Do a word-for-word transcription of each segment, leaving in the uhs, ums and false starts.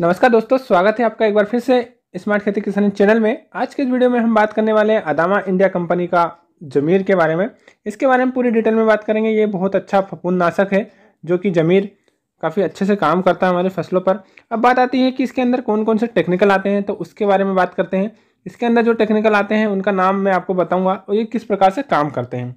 नमस्कार दोस्तों, स्वागत है आपका एक बार फिर से स्मार्ट खेती किसान चैनल में। आज के इस वीडियो में हम बात करने वाले हैं अदामा इंडिया कंपनी का जमीर के बारे में। इसके बारे में पूरी डिटेल में बात करेंगे। ये बहुत अच्छा फफूंदनाशक है जो कि जमीर काफ़ी अच्छे से काम करता है हमारे फसलों पर। अब बात आती है कि इसके अंदर कौन कौन से टेक्निकल आते हैं, तो उसके बारे में बात करते हैं। इसके अंदर जो टेक्निकल आते हैं उनका नाम मैं आपको बताऊँगा और ये किस प्रकार से काम करते हैं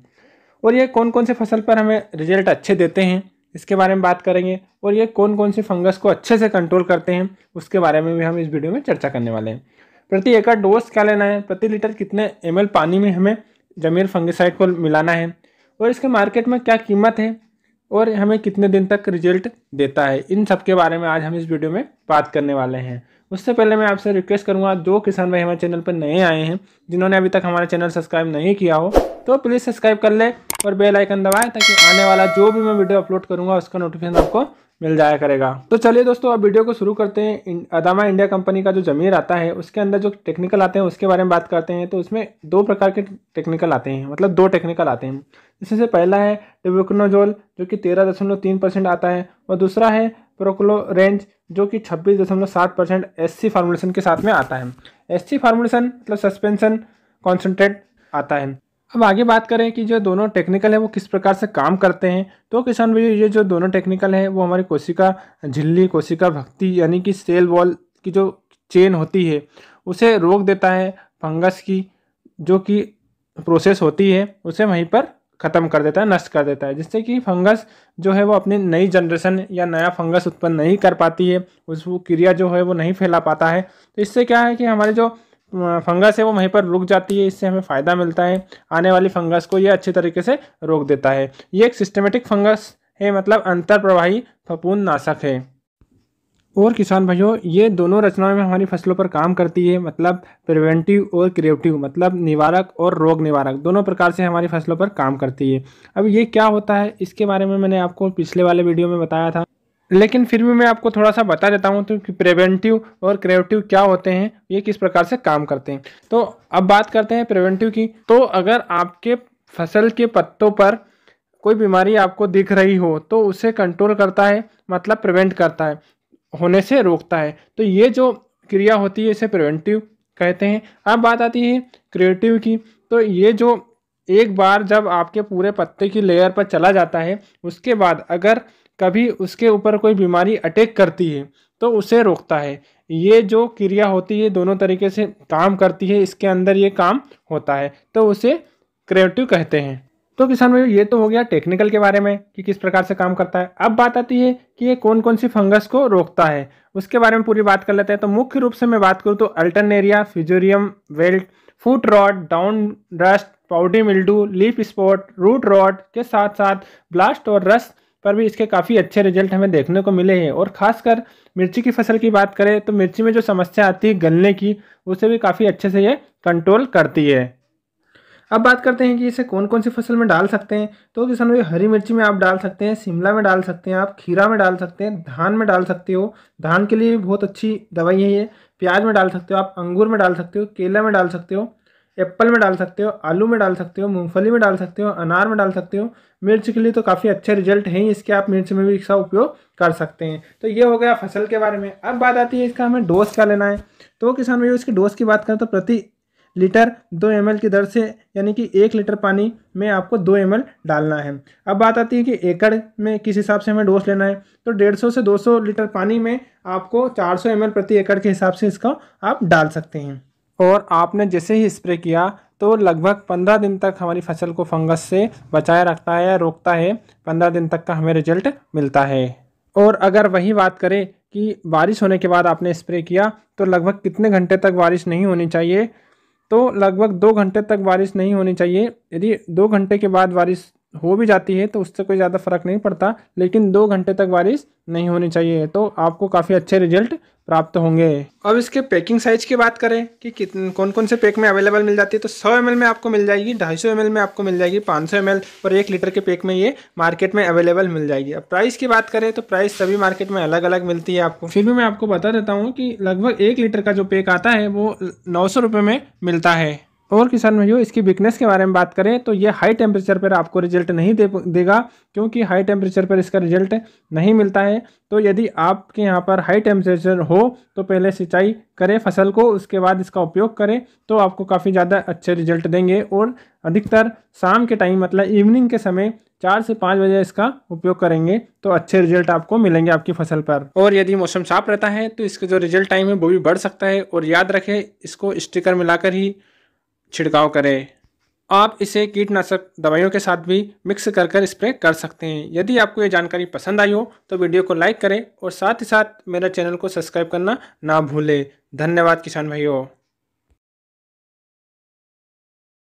और ये कौन कौन से फसल पर हमें रिजल्ट अच्छे देते हैं, इसके बारे में बात करेंगे। और ये कौन कौन से फंगस को अच्छे से कंट्रोल करते हैं उसके बारे में भी हम इस वीडियो में चर्चा करने वाले हैं। प्रति एकड़ डोज क्या लेना है, प्रति लीटर कितने एम एल पानी में हमें जमीर फंगिसाइड को मिलाना है और इसके मार्केट में क्या कीमत है और हमें कितने दिन तक रिजल्ट देता है, इन सब के बारे में आज हम इस वीडियो में बात करने वाले हैं। उससे पहले मैं आपसे रिक्वेस्ट करूंगा, जो किसान भाई हमारे चैनल पर नए आए हैं, जिन्होंने अभी तक हमारा चैनल सब्सक्राइब नहीं किया हो, तो प्लीज़ सब्सक्राइब कर ले और बेल आइकन दबाएं ताकि आने वाला जो भी मैं वीडियो अपलोड करूंगा उसका नोटिफिकेशन आपको मिल जाया करेगा। तो चलिए दोस्तों, अब वीडियो को शुरू करते हैं। अदामा इंडिया कंपनी का जो जमीर आता है उसके अंदर जो टेक्निकल आते हैं उसके बारे में बात करते हैं। तो उसमें दो प्रकार के टेक्निकल आते हैं, मतलब दो टेक्निकल आते हैं। इसमें से पहला है टिबिक्नोजोल जो कि तेरह दशमलव तीन परसेंट आता है और दूसरा है प्रोकलो रेंज जो कि छब्बीस दशमलव सात परसेंट एस सी फार्मूलेशन के साथ में आता है। एस सी फार्मूलेशन मतलब सस्पेंशन कॉन्सेंट्रेट आता है। अब आगे बात करें कि जो दोनों टेक्निकल है वो किस प्रकार से काम करते हैं। तो किसान भाई, ये जो दोनों टेक्निकल है वो हमारी कोशिका झिल्ली, कोशिका भक्ति यानी कि सेल वॉल की जो चेन होती है उसे रोक देता है। फंगस की जो कि प्रोसेस होती है उसे वहीं पर ख़त्म कर देता है, नष्ट कर देता है, जिससे कि फंगस जो है वो अपनी नई जनरेशन या नया फंगस उत्पन्न नहीं कर पाती है, उस वो क्रिया जो है वो नहीं फैला पाता है। तो इससे क्या है कि हमारे जो फंगस है वो वहीं पर रुक जाती है। इससे हमें फ़ायदा मिलता है, आने वाली फंगस को ये अच्छे तरीके से रोक देता है। ये एक सिस्टमेटिक फंगस है, मतलब अंतर्प्रवाही फफूंदनाशक है। और किसान भाइयों, ये दोनों रचनाएं में हमारी फसलों पर काम करती है, मतलब प्रिवेंटिव और क्रिएटिव, मतलब निवारक और रोग निवारक, दोनों प्रकार से हमारी फसलों पर काम करती है। अब ये क्या होता है इसके बारे में मैंने आपको पिछले वाले वीडियो में बताया था, लेकिन फिर भी मैं आपको थोड़ा सा बता देता हूँ तो कि प्रिवेंटिव और क्रिएटिव क्या होते हैं, ये किस प्रकार से काम करते हैं। तो अब बात करते हैं प्रिवेंटिव की। तो अगर आपके फसल के पत्तों पर कोई बीमारी आपको दिख रही हो तो उसे कंट्रोल करता है, मतलब प्रिवेंट करता है, होने से रोकता है। तो ये जो क्रिया होती है इसे प्रिवेंटिव कहते हैं। अब बात आती है क्रिएटिव की। तो ये जो एक बार जब आपके पूरे पत्ते की लेयर पर चला जाता है, उसके बाद अगर कभी उसके ऊपर कोई बीमारी अटैक करती है तो उसे रोकता है। ये जो क्रिया होती है दोनों तरीके से काम करती है, इसके अंदर ये काम होता है, तो उसे क्रिएटिव कहते हैं। तो किसान भाई, ये तो हो गया टेक्निकल के बारे में कि किस प्रकार से काम करता है। अब बात आती है कि ये कौन कौन सी फंगस को रोकता है, उसके बारे में पूरी बात कर लेते हैं। तो मुख्य रूप से मैं बात करूँ तो alternaria, fusarium wilt, foot rot, down rust, powdery mildew, leaf spot, root rot के साथ साथ ब्लास्ट और रस्ट पर भी इसके काफ़ी अच्छे रिजल्ट हमें देखने को मिले हैं। और खासकर मिर्ची की फसल की बात करें तो मिर्ची में जो समस्या आती है गलने की, उसे भी काफ़ी अच्छे से ये कंट्रोल करती है। अब बात करते हैं कि इसे कौन कौन सी फसल में डाल सकते हैं। तो किसान भाई, हरी मिर्ची में आप डाल सकते हैं, शिमला में डाल सकते हैं, आप खीरा में डाल सकते हैं, धान में डाल सकते हो, धान के लिए भी बहुत अच्छी दवाई है ये, प्याज में डाल सकते हो आप, अंगूर में डाल सकते हो, केला में डाल सकते हो, एप्पल में डाल सकते हो, आलू में डाल सकते हो, मूँगफली में डाल सकते हो, अनार में डाल सकते हो। मिर्च के लिए तो काफ़ी अच्छे रिजल्ट हैं इसके, आप मिर्च में भी इसका उपयोग कर सकते हैं। तो ये हो गया फसल के बारे में। अब बात आती है इसका हमें डोज क्या लेना है। तो किसान भाई, इसकी डोज की बात करें तो प्रति लीटर दो एम एल की दर से, यानी कि एक लीटर पानी में आपको दो एम एल डालना है। अब बात आती है कि एकड़ में किस हिसाब से हमें डोज लेना है। तो डेढ़ सौ से दो सौ लीटर पानी में आपको चार सौ एम एल प्रति एकड़ के हिसाब से इसका आप डाल सकते हैं। और आपने जैसे ही स्प्रे किया तो लगभग पंद्रह दिन तक हमारी फसल को फंगस से बचाए रखता है, रोकता है। पंद्रह दिन तक का हमें रिजल्ट मिलता है। और अगर वही बात करें कि बारिश होने के बाद आपने स्प्रे किया तो लगभग कितने घंटे तक बारिश नहीं होनी चाहिए, तो लगभग दो घंटे तक बारिश नहीं होनी चाहिए। यदि दो घंटे के बाद बारिश हो भी जाती है तो उससे कोई ज़्यादा फर्क नहीं पड़ता, लेकिन दो घंटे तक बारिश नहीं होनी चाहिए, तो आपको काफ़ी अच्छे रिजल्ट प्राप्त होंगे। अब इसके पैकिंग साइज की बात करें कि कितने कौन कौन से पैक में अवेलेबल मिल जाती है। तो सौ एम एल में आपको मिल जाएगी, ढाई सौ एम एल में आपको मिल जाएगी, पाँच सौ एम एल और एक लीटर के पैक में ये मार्केट में अवेलेबल मिल जाएगी। अब प्राइस की बात करें तो प्राइस सभी मार्केट में अलग अलग मिलती है आपको, फिर भी मैं आपको बता देता हूँ कि लगभग एक लीटर का जो पैक आता है वो नौ सौ रुपये में मिलता है। और किसान भाइयों इसकी वीकनेस के बारे में बात करें तो ये हाई टेम्परेचर पर आपको रिजल्ट नहीं दे देगा क्योंकि हाई टेम्परेचर पर इसका रिजल्ट नहीं मिलता है। तो यदि आपके यहाँ पर हाई टेम्परेचर हो तो पहले सिंचाई करें फसल को, उसके बाद इसका उपयोग करें तो आपको काफ़ी ज़्यादा अच्छे रिजल्ट देंगे। और अधिकतर शाम के टाइम मतलब इवनिंग के समय चार से पाँच बजे इसका उपयोग करेंगे तो अच्छे रिजल्ट आपको मिलेंगे आपकी फसल पर। और यदि मौसम साफ रहता है तो इसका जो रिजल्ट टाइम है वो भी बढ़ सकता है। और याद रखें इसको स्टिकर मिलाकर ही छिड़काव करें। आप इसे कीटनाशक दवाइयों के साथ भी मिक्स कर कर स्प्रे कर सकते हैं। यदि आपको ये जानकारी पसंद आई हो तो वीडियो को लाइक करें और साथ ही साथ मेरे चैनल को सब्सक्राइब करना ना भूलें। धन्यवाद किसान भाइयों।